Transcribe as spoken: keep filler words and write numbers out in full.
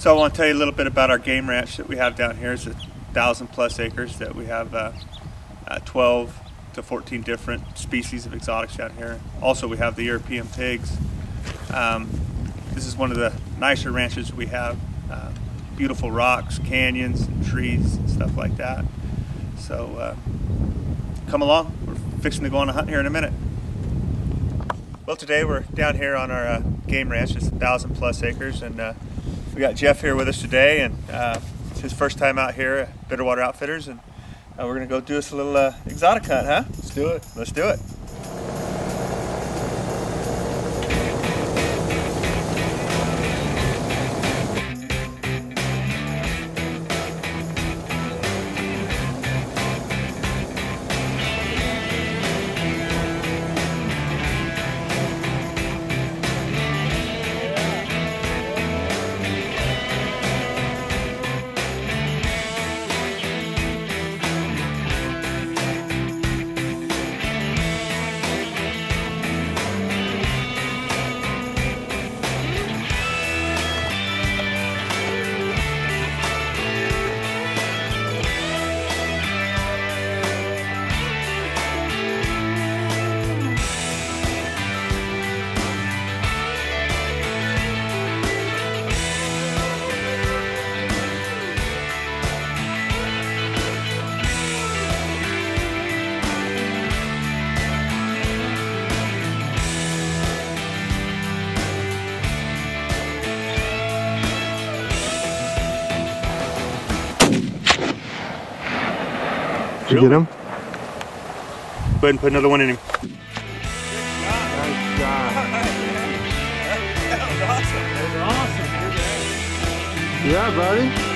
So I want to tell you a little bit about our game ranch that we have down here. It's a thousand plus acres that we have uh, uh, twelve to fourteen different species of exotics down here. Also, we have the European pigs. Um, this is one of the nicer ranches we have. Uh, beautiful rocks, canyons, and trees, and stuff like that. So uh, come along. We're fixing to go on a hunt here in a minute. Well, today we're down here on our uh, game ranch. It's a thousand plus acres, and uh, we got Jeff here with us today, and uh, it's his first time out here at Bitterwater Outfitters, and uh, we're gonna go do us a little uh, exotic hunt, huh? Let's do it. Let's do it. Did you get him? Go ahead and put another one in him. Good job. Nice job. That was awesome. That was awesome. Yeah, buddy.